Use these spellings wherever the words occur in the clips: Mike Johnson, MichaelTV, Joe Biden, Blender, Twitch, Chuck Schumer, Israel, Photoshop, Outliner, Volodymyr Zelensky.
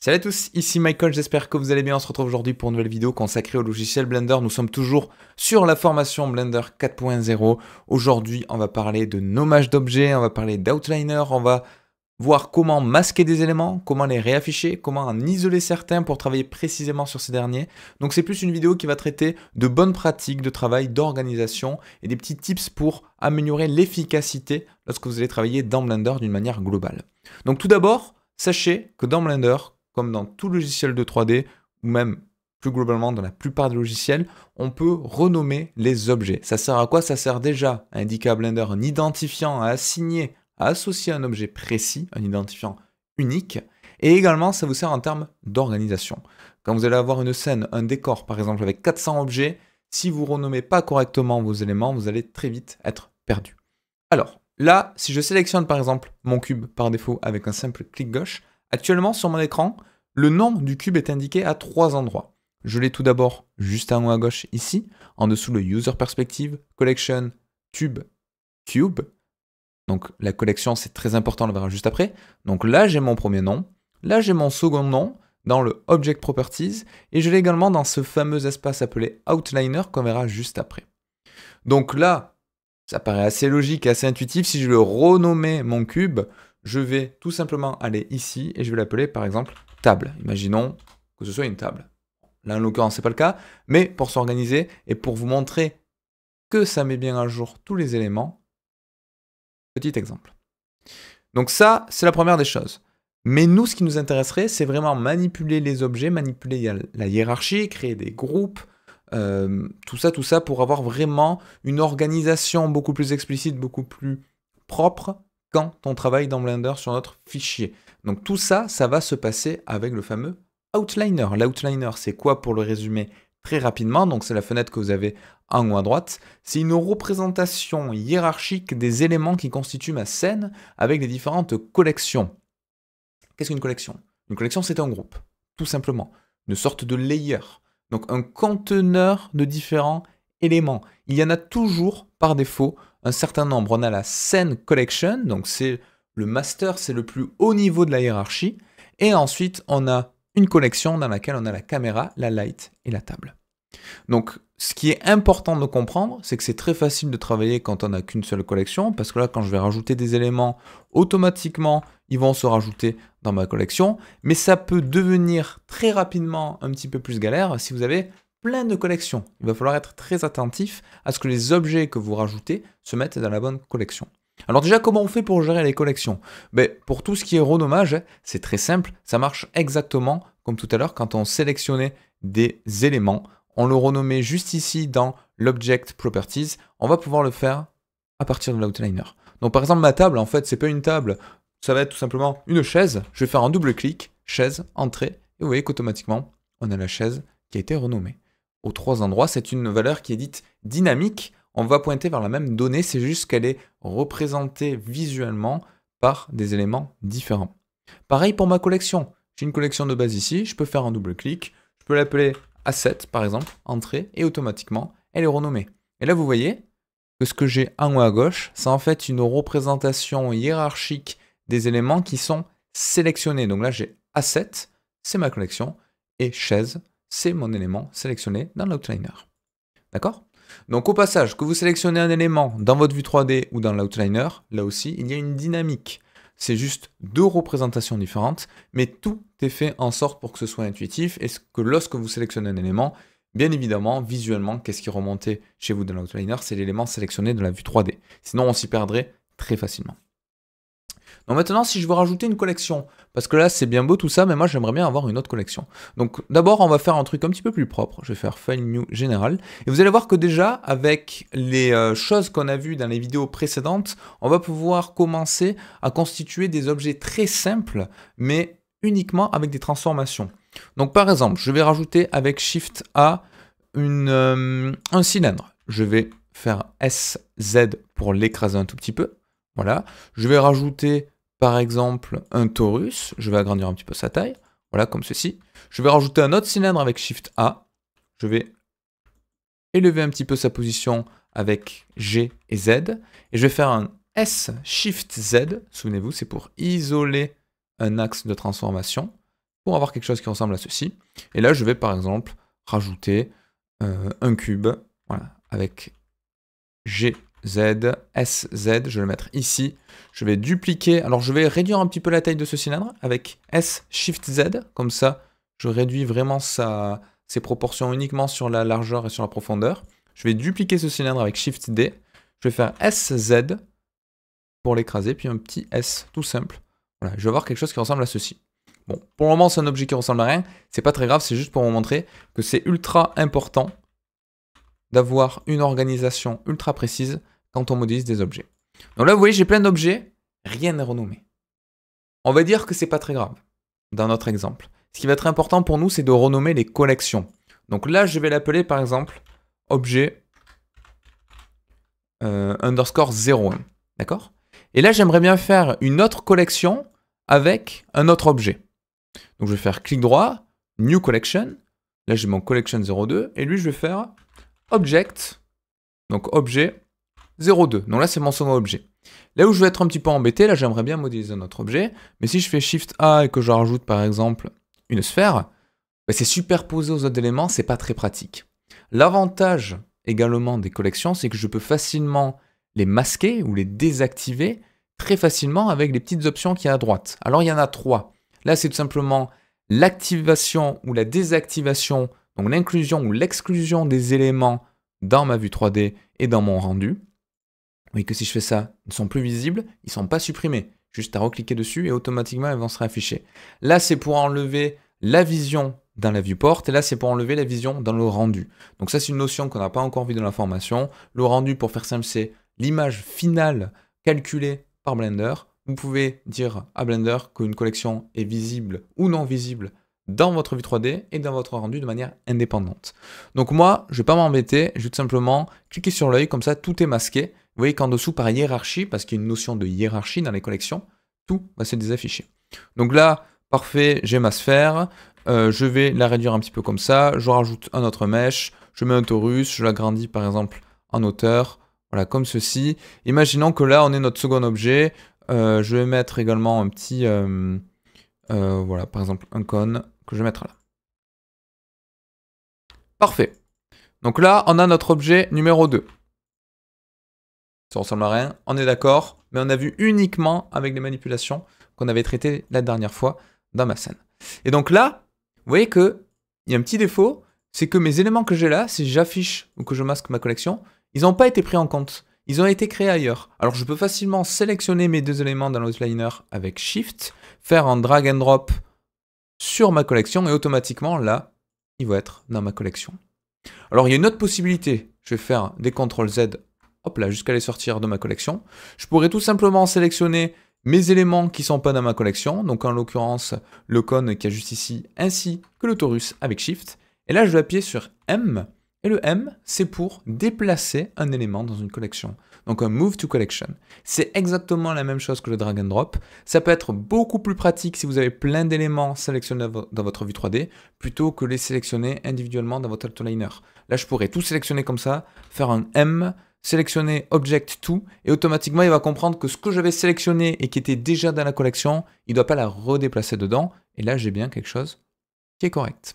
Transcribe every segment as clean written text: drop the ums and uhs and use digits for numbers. Salut à tous, ici Michael, j'espère que vous allez bien. On se retrouve aujourd'hui pour une nouvelle vidéo consacrée au logiciel Blender. Nous sommes toujours sur la formation Blender 4.0. Aujourd'hui, on va parler de nommage d'objets, on va parler d'Outliner, on va voir comment masquer des éléments, comment les réafficher, comment en isoler certains pour travailler précisément sur ces derniers. Donc c'est plus une vidéo qui va traiter de bonnes pratiques de travail, d'organisation et des petits tips pour améliorer l'efficacité lorsque vous allez travailler dans Blender d'une manière globale. Donc tout d'abord, sachez que dans Blender, comme dans tout logiciel de 3D ou même plus globalement dans la plupart des logiciels, on peut renommer les objets. Ça sert à quoi? Ça sert déjà à indiquer à Blender un identifiant à assigner, à associer un objet précis, un identifiant unique, et également ça vous sert en termes d'organisation. Quand vous allez avoir une scène, un décor par exemple avec 400 objets, si vous ne renommez pas correctement vos éléments, vous allez très vite être perdu. Alors là, si je sélectionne par exemple mon cube par défaut avec un simple clic gauche, actuellement sur mon écran, le nom du cube est indiqué à 3 endroits. Je l'ai tout d'abord juste en haut à gauche ici, en dessous le User Perspective, Collection, Tube, Cube. Donc la collection, c'est très important, on le verra juste après. Donc là, j'ai mon premier nom. Là, j'ai mon second nom dans le Object Properties. Et je l'ai également dans ce fameux espace appelé Outliner qu'on verra juste après. Donc là, ça paraît assez logique et assez intuitif. Si je veux renommer mon cube, je vais tout simplement aller ici et je vais l'appeler par exemple table. Imaginons que ce soit une table. Là, en l'occurrence, ce n'est pas le cas. Mais pour s'organiser et pour vous montrer que ça met bien à jour tous les éléments, petit exemple. Donc ça, c'est la première des choses. Mais nous, ce qui nous intéresserait, c'est vraiment manipuler les objets, manipuler la hiérarchie, créer des groupes, tout ça pour avoir vraiment une organisation beaucoup plus explicite, beaucoup plus propre quand on travaille dans Blender sur notre fichier. Donc tout ça, ça va se passer avec le fameux Outliner. L'Outliner, c'est quoi pour le résumer très rapidement? Donc c'est la fenêtre que vous avez en haut à droite, c'est une représentation hiérarchique des éléments qui constituent ma scène avec les différentes collections. Qu'est-ce qu'une collection? Une collection, c'est un groupe, tout simplement. Une sorte de layer, donc un conteneur de différents éléments. Il y en a toujours, par défaut, un certain nombre. On a la scène collection, donc c'est le master, c'est le plus haut niveau de la hiérarchie. Et ensuite, on a une collection dans laquelle on a la caméra, la light et la table. Donc, ce qui est important de comprendre, c'est que c'est très facile de travailler quand on n'a qu'une seule collection, parce que là, quand je vais rajouter des éléments, automatiquement, ils vont se rajouter dans ma collection. Mais ça peut devenir très rapidement un petit peu plus galère si vous avez plein de collections. Il va falloir être très attentif à ce que les objets que vous rajoutez se mettent dans la bonne collection. Alors déjà, comment on fait pour gérer les collections? Pour tout ce qui est renommage, c'est très simple. Ça marche exactement comme tout à l'heure quand on sélectionnait des éléments. On le renommait juste ici dans l'Object Properties. On va pouvoir le faire à partir de l'Outliner. Donc par exemple, ma table, en fait, c'est pas une table. Ça va être tout simplement une chaise. Je vais faire un double clic, chaise, entrée. Et vous voyez qu'automatiquement, on a la chaise qui a été renommée. Aux 3 endroits, c'est une valeur qui est dite dynamique. On va pointer vers la même donnée. C'est juste qu'elle est représentée visuellement par des éléments différents. Pareil pour ma collection. J'ai une collection de base ici. Je peux faire un double clic. Je peux l'appeler Asset, par exemple, entrée, et automatiquement, elle est renommée. Et là, vous voyez que ce que j'ai en haut à gauche, c'est en fait une représentation hiérarchique des éléments qui sont sélectionnés. Donc là, j'ai Asset, c'est ma collection, et Chaise, c'est mon élément sélectionné dans l'Outliner. D'accord? Donc au passage, que vous sélectionnez un élément dans votre vue 3D ou dans l'Outliner, là aussi, il y a une dynamique. C'est juste deux représentations différentes, mais tout est fait en sorte pour que ce soit intuitif et que lorsque vous sélectionnez un élément, bien évidemment, visuellement, qu'est-ce qui remontait chez vous dans l'Outliner? C'est l'élément sélectionné de la vue 3D. Sinon, on s'y perdrait très facilement. Donc maintenant, si je veux rajouter une collection, parce que là, c'est bien beau tout ça, mais moi, j'aimerais bien avoir une autre collection. Donc d'abord, on va faire un truc un petit peu plus propre. Je vais faire File New Général. Et vous allez voir que déjà, avec les choses qu'on a vues dans les vidéos précédentes, on va pouvoir commencer à constituer des objets très simples, mais uniquement avec des transformations. Donc par exemple, je vais rajouter avec Shift A un cylindre. Je vais faire SZ pour l'écraser un tout petit peu. Voilà, je vais rajouter par exemple un torus, je vais agrandir un petit peu sa taille, voilà comme ceci. Je vais rajouter un autre cylindre avec Shift A, je vais élever un petit peu sa position avec G et Z, et je vais faire un S Shift Z, souvenez-vous c'est pour isoler un axe de transformation, pour avoir quelque chose qui ressemble à ceci. Et là, je vais par exemple rajouter un cube, voilà, avec G, Z, S, Z, je vais le mettre ici. Je vais dupliquer, alors je vais réduire un petit peu la taille de ce cylindre avec S, Shift, Z, comme ça je réduis vraiment ses proportions uniquement sur la largeur et sur la profondeur. Je vais dupliquer ce cylindre avec Shift, D, je vais faire S, Z pour l'écraser, puis un petit S tout simple. Voilà, je vais avoir quelque chose qui ressemble à ceci. Bon, pour le moment c'est un objet qui ressemble à rien, c'est pas très grave, c'est juste pour vous montrer que c'est ultra important d'avoir une organisation ultra précise quand on modélise des objets. Donc là, vous voyez, j'ai plein d'objets, rien n'est renommé. On va dire que c'est pas très grave dans notre exemple. Ce qui va être important pour nous, c'est de renommer les collections. Donc là, je vais l'appeler par exemple objet underscore 01. D'accord? Et là, j'aimerais bien faire une autre collection avec un autre objet. Donc je vais faire clic droit, New Collection. Là, j'ai mon Collection 02. Et lui, je vais faire Object. Donc objet 02. Donc là, c'est mon second objet. Là où je vais être un petit peu embêté, là, j'aimerais bien modéliser un autre objet. Mais si je fais Shift A et que je rajoute par exemple une sphère, ben, c'est superposé aux autres éléments, c'est pas très pratique. L'avantage également des collections, c'est que je peux facilement les masquer ou les désactiver très facilement avec les petites options qu'il y a à droite. Alors il y en a trois. Là c'est tout simplement l'activation ou la désactivation, donc l'inclusion ou l'exclusion des éléments dans ma vue 3D et dans mon rendu. Vous voyez que si je fais ça, ils ne sont plus visibles, ils ne sont pas supprimés. Juste à recliquer dessus et automatiquement ils vont se réafficher. Là c'est pour enlever la vision dans la viewport et là c'est pour enlever la vision dans le rendu. Donc ça c'est une notion qu'on n'a pas encore vue dans la formation. Le rendu, pour faire simple, c'est l'image finale calculée par Blender. Vous pouvez dire à Blender qu'une collection est visible ou non visible dans votre vue 3D et dans votre rendu de manière indépendante. Donc moi, je ne vais pas m'embêter, je vais tout simplement cliquer sur l'œil, comme ça tout est masqué. Vous voyez qu'en dessous, par hiérarchie, parce qu'il y a une notion de hiérarchie dans les collections, tout va se désafficher. Donc là, parfait, j'ai ma sphère, je vais la réduire un petit peu comme ça, je rajoute un autre mesh, je mets un torus, je l'agrandis par exemple en hauteur. Voilà, comme ceci. Imaginons que là, on est notre second objet. Je vais mettre également un petit... voilà, par exemple, un cône que je vais mettre là. Parfait. Donc là, on a notre objet numéro 2. Ça ressemble à rien, on est d'accord. Mais on a vu uniquement avec les manipulations qu'on avait traitées la dernière fois dans ma scène. Et donc là, vous voyez qu'il y a un petit défaut. C'est que mes éléments que j'ai là, si j'affiche ou que je masque ma collection... ils n'ont pas été pris en compte, ils ont été créés ailleurs. Alors je peux facilement sélectionner mes deux éléments dans l'Outliner avec Shift, faire un drag and drop sur ma collection et automatiquement là, il va être dans ma collection. Alors il y a une autre possibilité, je vais faire des CTRL Z, hop là, jusqu'à les sortir de ma collection. Je pourrais tout simplement sélectionner mes éléments qui ne sont pas dans ma collection, donc en l'occurrence le cône qui est juste ici, ainsi que le torus avec Shift. Et là je vais appuyer sur M. Et le M, c'est pour déplacer un élément dans une collection. Donc un Move to Collection. C'est exactement la même chose que le drag and drop. Ça peut être beaucoup plus pratique si vous avez plein d'éléments sélectionnés dans votre vue 3D, plutôt que les sélectionner individuellement dans votre Outliner. Là, je pourrais tout sélectionner comme ça, faire un M, sélectionner Object To, et automatiquement, il va comprendre que ce que j'avais sélectionné et qui était déjà dans la collection, il ne doit pas la redéplacer dedans. Et là, j'ai bien quelque chose qui est correct.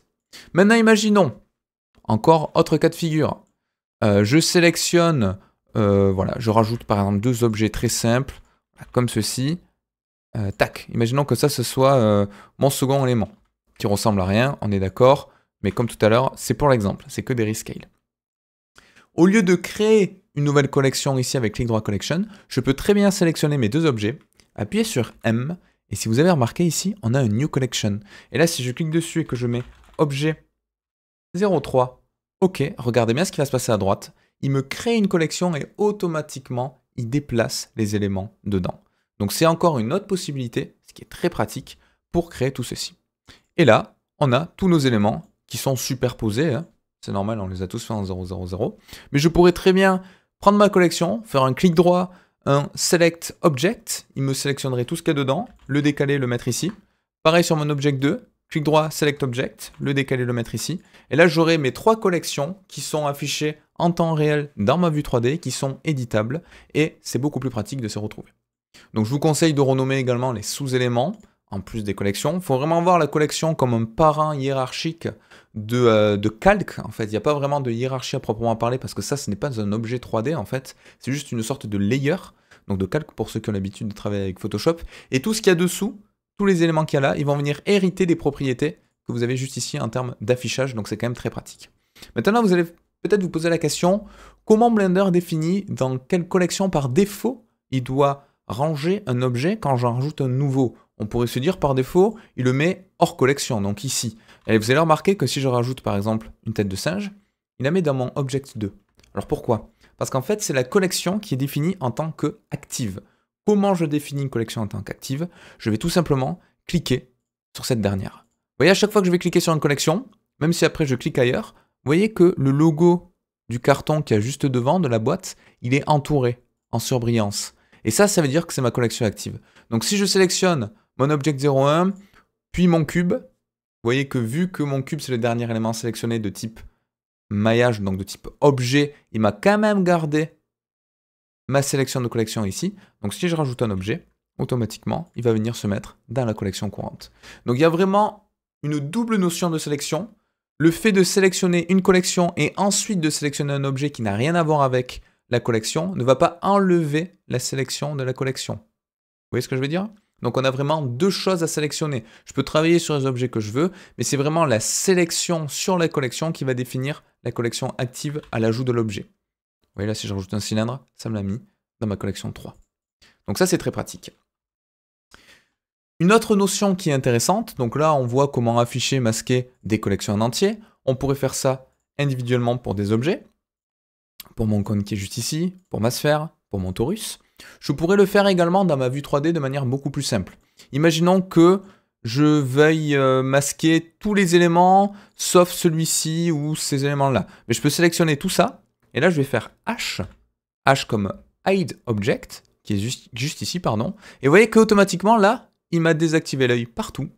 Maintenant, imaginons... encore autre cas de figure. Je sélectionne, voilà, je rajoute par exemple deux objets très simples, comme ceci. Tac, imaginons que ça ce soit mon second élément, qui ressemble à rien, on est d'accord, mais comme tout à l'heure, c'est pour l'exemple, c'est que des rescales. Au lieu de créer une nouvelle collection ici avec clic droit collection, je peux très bien sélectionner mes deux objets, appuyer sur M, et si vous avez remarqué ici, on a un New Collection. Et là, si je clique dessus et que je mets objet 0,3. Ok, regardez bien ce qui va se passer à droite. Il me crée une collection et automatiquement, il déplace les éléments dedans. Donc c'est encore une autre possibilité, ce qui est très pratique, pour créer tout ceci. Et là, on a tous nos éléments qui sont superposés. Hein. C'est normal, on les a tous fait en 0, 0, 0. Mais je pourrais très bien prendre ma collection, faire un clic droit, un Select Object. Il me sélectionnerait tout ce qu'il y a dedans, le décaler, le mettre ici. Pareil sur mon Object 2. Clic droit, Select Object, le décaler, le mettre ici. Et là, j'aurai mes trois collections qui sont affichées en temps réel dans ma vue 3D, qui sont éditables, et c'est beaucoup plus pratique de se retrouver. Donc, je vous conseille de renommer également les sous-éléments. en plus des collections. Il faut vraiment voir la collection comme un parent hiérarchique de calque, en fait. Il n'y a pas vraiment de hiérarchie à proprement parler, parce que ça, ce n'est pas un objet 3D, en fait. C'est juste une sorte de layer, donc de calque pour ceux qui ont l'habitude de travailler avec Photoshop. Et tout ce qu'il y a dessous, tous les éléments qu'il y a là, ils vont venir hériter des propriétés que vous avez juste ici en termes d'affichage, donc c'est quand même très pratique. Maintenant, vous allez peut-être vous poser la question, comment Blender définit dans quelle collection par défaut il doit ranger un objet quand j'en rajoute un nouveau? On pourrait se dire par défaut, il le met hors collection, donc ici. Et vous allez remarquer que si je rajoute par exemple une tête de singe, il la met dans mon Object 2. Alors pourquoi? Parce qu'en fait, c'est la collection qui est définie en tant qu'active. Comment je définis une collection en tant qu'active? Je vais tout simplement cliquer sur cette dernière. Vous voyez, à chaque fois que je vais cliquer sur une collection, même si après je clique ailleurs, vous voyez que le logo du carton qu'il y a juste devant de la boîte, il est entouré en surbrillance. Et ça, ça veut dire que c'est ma collection active. Donc si je sélectionne mon Object 01, puis mon cube, vous voyez que vu que mon cube, c'est le dernier élément sélectionné de type maillage, donc de type objet, il m'a quand même gardé ma sélection de collection ici. Donc si je rajoute un objet, automatiquement, il va venir se mettre dans la collection courante. Donc il y a vraiment une double notion de sélection. Le fait de sélectionner une collection et ensuite de sélectionner un objet qui n'a rien à voir avec la collection ne va pas enlever la sélection de la collection. Vous voyez ce que je veux dire? Donc on a vraiment deux choses à sélectionner. Je peux travailler sur les objets que je veux, mais c'est vraiment la sélection sur la collection qui va définir la collection active à l'ajout de l'objet. Vous voyez là, si je rajoute un cylindre, ça me l'a mis dans ma collection 3. Donc ça, c'est très pratique. Une autre notion qui est intéressante, donc là, on voit comment afficher, masquer des collections en entier. On pourrait faire ça individuellement pour des objets, pour mon cône qui est juste ici, pour ma sphère, pour mon torus. Je pourrais le faire également dans ma vue 3D de manière beaucoup plus simple. Imaginons que je veuille masquer tous les éléments, sauf celui-ci ou ces éléments-là. Mais je peux sélectionner tout ça. Et là, je vais faire H comme Hide Object, qui est juste ici, pardon. Et vous voyez qu'automatiquement, là, il m'a désactivé l'œil partout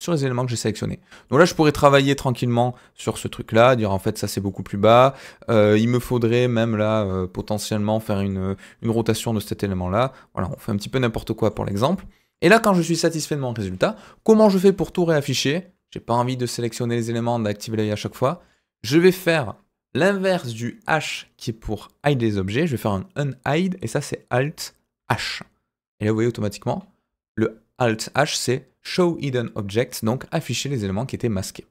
sur les éléments que j'ai sélectionnés. Donc là, je pourrais travailler tranquillement sur ce truc-là, dire en fait, ça c'est beaucoup plus bas. Il me faudrait même là, potentiellement, faire une rotation de cet élément-là. Voilà, on fait un petit peu n'importe quoi pour l'exemple. Et là, quand je suis satisfait de mon résultat, comment je fais pour tout réafficher? J'ai pas envie de sélectionner les éléments, d'activer l'œil à chaque fois. Je vais faire l'inverse du H qui est pour hide les objets, je vais faire un unhide et ça c'est Alt H. Et là vous voyez automatiquement, le Alt H c'est show hidden object, donc afficher les éléments qui étaient masqués.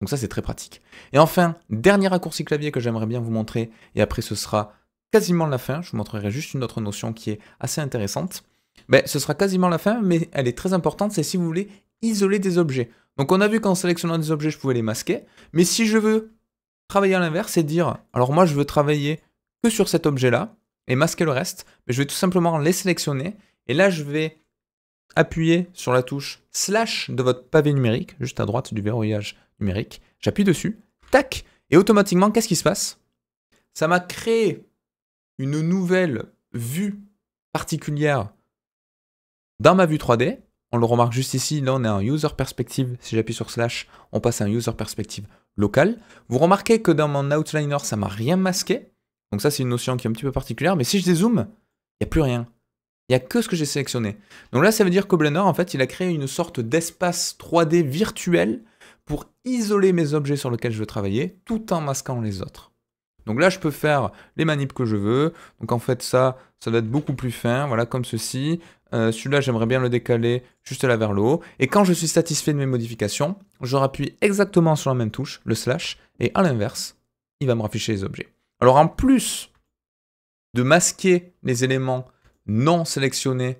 Donc ça c'est très pratique. Et enfin, dernier raccourci clavier que j'aimerais bien vous montrer et après ce sera quasiment la fin, je vous montrerai juste une autre notion qui est assez intéressante. Ben, ce sera quasiment la fin mais elle est très importante, c'est si vous voulez isoler des objets. Donc on a vu qu'en sélectionnant des objets je pouvais les masquer, mais si je veux travailler à l'inverse et dire, alors moi je veux travailler que sur cet objet-là et masquer le reste, mais je vais tout simplement les sélectionner et là je vais appuyer sur la touche slash de votre pavé numérique, juste à droite du verrouillage numérique, j'appuie dessus, tac, et automatiquement qu'est-ce qui se passe? Ça m'a créé une nouvelle vue particulière dans ma vue 3D, on le remarque juste ici, là on est en user perspective, si j'appuie sur slash, on passe à un user perspective local. Vous remarquez que dans mon Outliner, ça m'a rien masqué. Donc ça, c'est une notion qui est un petit peu particulière. Mais si je dézoome, il n'y a plus rien. Il n'y a que ce que j'ai sélectionné. Donc là, ça veut dire que Blender, en fait, il a créé une sorte d'espace 3D virtuel pour isoler mes objets sur lesquels je veux travailler, tout en masquant les autres. Donc là, je peux faire les manips que je veux. Donc en fait, ça doit être beaucoup plus fin. Voilà, comme ceci. Celui-là, j'aimerais bien le décaler juste là vers le haut. Et quand je suis satisfait de mes modifications, je rappuie exactement sur la même touche, le slash, et à l'inverse, il va me rafficher les objets. Alors en plus de masquer les éléments non sélectionnés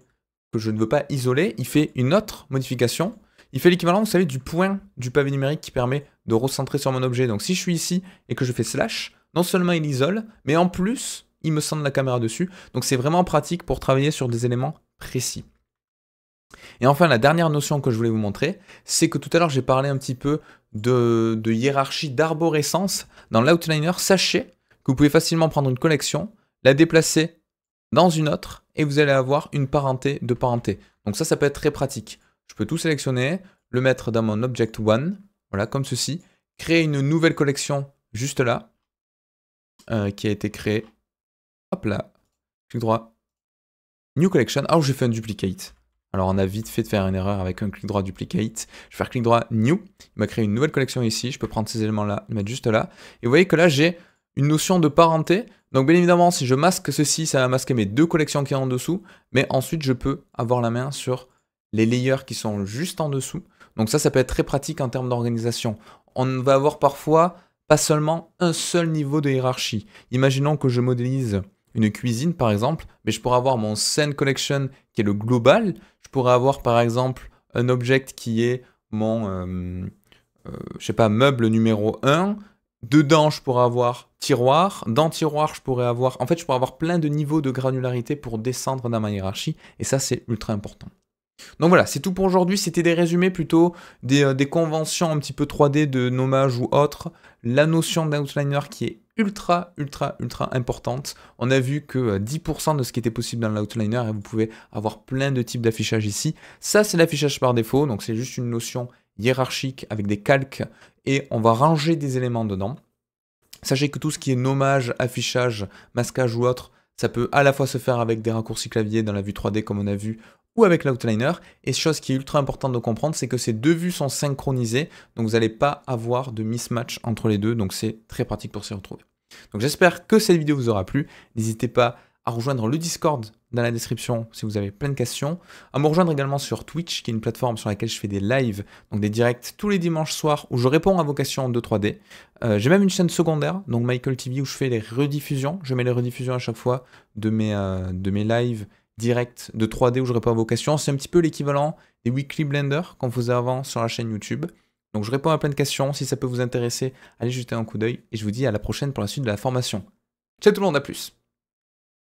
que je ne veux pas isoler, il fait une autre modification. Il fait l'équivalent, vous savez, du point du pavé numérique qui permet de recentrer sur mon objet. Donc si je suis ici et que je fais slash, non seulement il isole, mais en plus, il me centre la caméra dessus. Donc c'est vraiment pratique pour travailler sur des éléments précis. Et enfin, la dernière notion que je voulais vous montrer, c'est que tout à l'heure, j'ai parlé un petit peu de hiérarchie d'arborescence. Dans l'Outliner, sachez que vous pouvez facilement prendre une collection, la déplacer dans une autre, et vous allez avoir une parenté de parenté. Donc ça peut être très pratique. Je peux tout sélectionner, le mettre dans mon Object 1, voilà, comme ceci, créer une nouvelle collection juste là, qui a été créée. Hop là, clic droit, New Collection. Ah, j'ai fait un duplicate. Alors on a vite fait de faire une erreur avec un clic droit duplicate. Je vais faire clic droit new, il m'a créé une nouvelle collection ici, je peux prendre ces éléments là, le mettre juste là. Et vous voyez que là j'ai une notion de parenté. Donc bien évidemment si je masque ceci, ça va masquer mes deux collections qui sont en dessous. Mais ensuite je peux avoir la main sur les layers qui sont juste en dessous. Donc ça, ça peut être très pratique en termes d'organisation. On va avoir parfois pas seulement un seul niveau de hiérarchie. Imaginons que je modélise une cuisine par exemple, mais je pourrais avoir mon scene collection qui est le global, je pourrais avoir par exemple un object qui est mon je sais pas, meuble numéro 1, dedans je pourrais avoir tiroir, dans tiroir je pourrais avoir, en fait je pourrais avoir plein de niveaux de granularité pour descendre dans ma hiérarchie et ça c'est ultra important. Donc voilà, c'est tout pour aujourd'hui, c'était des résumés plutôt, des conventions un petit peu 3D de nommage ou autre, la notion d'outliner qui est ultra importante. On a vu que 10% de ce qui était possible dans l'outliner et vous pouvez avoir plein de types d'affichage ici. Ça c'est l'affichage par défaut, donc c'est juste une notion hiérarchique avec des calques et on va ranger des éléments dedans. Sachez que tout ce qui est nommage, affichage, masquage ou autre, ça peut à la fois se faire avec des raccourcis clavier dans la vue 3D comme on a vu, ou avec l'outliner. Et chose qui est ultra importante de comprendre, c'est que ces deux vues sont synchronisées, donc vous n'allez pas avoir de mismatch entre les deux, donc c'est très pratique pour s'y retrouver. Donc j'espère que cette vidéo vous aura plu, n'hésitez pas à rejoindre le Discord dans la description si vous avez plein de questions, à me rejoindre également sur Twitch, qui est une plateforme sur laquelle je fais des lives, donc des directs tous les dimanches soirs où je réponds à vos questions de 3D. J'ai même une chaîne secondaire, donc MichaelTV, où je fais les rediffusions, je mets les rediffusions à chaque fois de mes lives direct de 3D où je réponds à vos questions. C'est un petit peu l'équivalent des weekly Blender qu'on faisait avant sur la chaîne YouTube. Donc je réponds à plein de questions. Si ça peut vous intéresser, allez jeter un coup d'œil. Et je vous dis à la prochaine pour la suite de la formation. Ciao tout le monde, à plus!